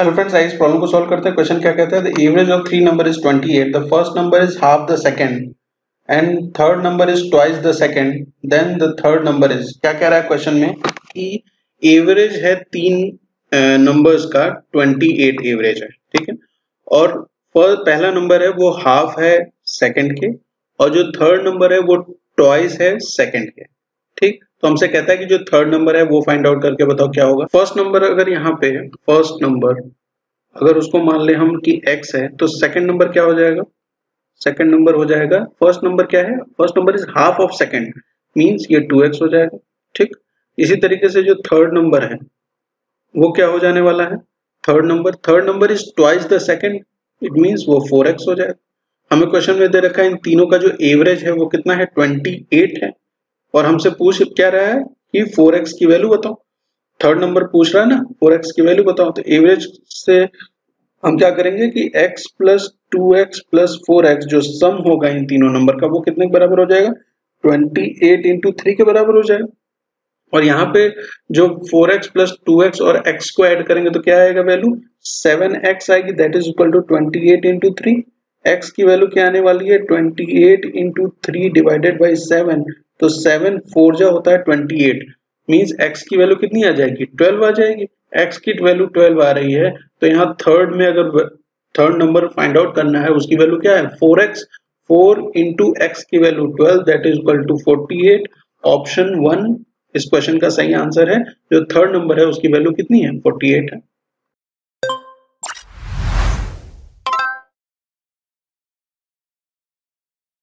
Hello friends, आइए इस problem को सॉल्व करते हैं। क्वेश्चन क्या कहता है, the average of three number is 28। The first number is half the second and third number is twice the second, then the third number is. क्या कह रहा है क्वेश्चन में कि एवरेज है तीन नंबर्स का, 28 एवरेज है, ठीक है। और पहला नंबर है वो हाफ है सेकंड के, और जो थर्ड नंबर है वो ट्वाइस है सेकंड के, ठीक। तो हमसे कहता है कि जो थर्ड नंबर है वो फाइंड आउट करके बताओ क्या होगा। फर्स्ट नंबर अगर यहाँ पे फर्स्ट नंबर अगर उसको मान ले हम कि x है, तो सेकंड नंबर क्या हो जाएगा, सेकंड नंबर हो जाएगा, फर्स्ट नंबर क्या है, first number is half of second, means ये 2x हो जाएगा, ठीक। इसी तरीके से जो थर्ड नंबर है वो क्या हो जाने वाला है, third number is twice the second, it means वो 4x हो जाएगा। हमें क्वेश्चन में दे रखा है इन तीनों का जो एवरेज है वो कितना है, 28 है, और हमसे पूछ क्या रहा है कि 4x की वैल्यू बताओ। थर्ड नंबर पूछ रहा है ना, 4x की वैल्यू बताओ। तो एवरेज से हम क्या करेंगे कि x plus 2x plus 4x जो सम होगा इन तीनों नंबर का वो कितने के बराबर हो जाएगा, 28 इंटू 3 के बराबर हो जाएगा। और यहाँ पे जो 4x प्लस 2x और x को ऐड करेंगे तो क्या आएगा वैल्यू, 7x आएगी, that is equal to 28 into 3। X की वैल्यू क्या आने वाली है, 28 इंटू 3 डिवाइडेड बाई 7, तो 7 4 जा होता है 28, मींस x की वैल्यू कितनी आ जाएगी, 12 आ जाएगी। x की वैल्यू 12 आ रही है, तो यहाँ थर्ड में अगर थर्ड नंबर फाइंड आउट करना है उसकी वैल्यू क्या है, 4x, 4 इंटू एक्स की value 12, that is equal to 48। Option 1 इस क्वेश्चन का सही आंसर है। जो थर्ड नंबर है उसकी वैल्यू कितनी है, 48 है।